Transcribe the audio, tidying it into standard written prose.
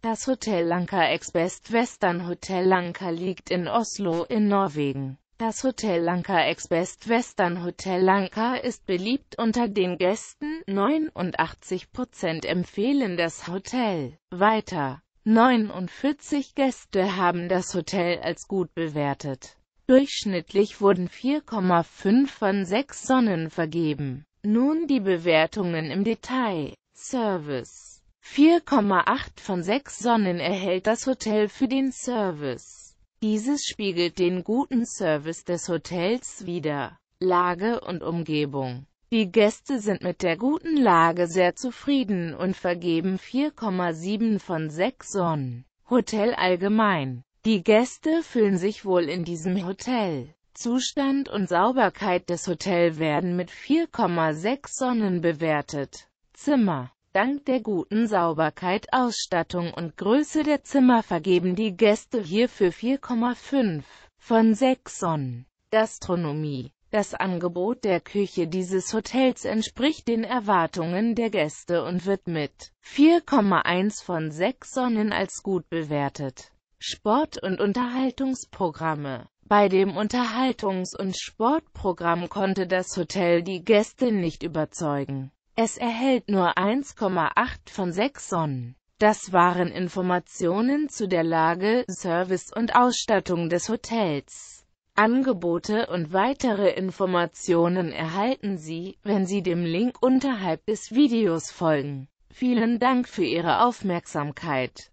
Das Hotel Anker Ex Best Western Hotel Anker liegt in Oslo in Norwegen. Das Hotel Anker Ex Best Western Hotel Anker ist beliebt unter den Gästen. 89% empfehlen das Hotel weiter. 49 Gäste haben das Hotel als gut bewertet. Durchschnittlich wurden 4,5 von 6 Sonnen vergeben. Nun die Bewertungen im Detail. Service: 4,8 von 6 Sonnen erhält das Hotel für den Service. Dieses spiegelt den guten Service des Hotels wider. Lage und Umgebung. Die Gäste sind mit der guten Lage sehr zufrieden und vergeben 4,7 von 6 Sonnen. Hotel allgemein. Die Gäste fühlen sich wohl in diesem Hotel. Zustand und Sauberkeit des Hotels werden mit 4,6 Sonnen bewertet. Zimmer. Dank der guten Sauberkeit, Ausstattung und Größe der Zimmer vergeben die Gäste hierfür 4,5 von 6 Sonnen. Gastronomie. Das Angebot der Küche dieses Hotels entspricht den Erwartungen der Gäste und wird mit 4,1 von 6 Sonnen als gut bewertet. Sport- und Unterhaltungsprogramme. Bei dem Unterhaltungs- und Sportprogramm konnte das Hotel die Gäste nicht überzeugen. Es erhält nur 1,8 von 6 Sonnen. Das waren Informationen zu der Lage, Service und Ausstattung des Hotels. Angebote und weitere Informationen erhalten Sie, wenn Sie dem Link unterhalb des Videos folgen. Vielen Dank für Ihre Aufmerksamkeit.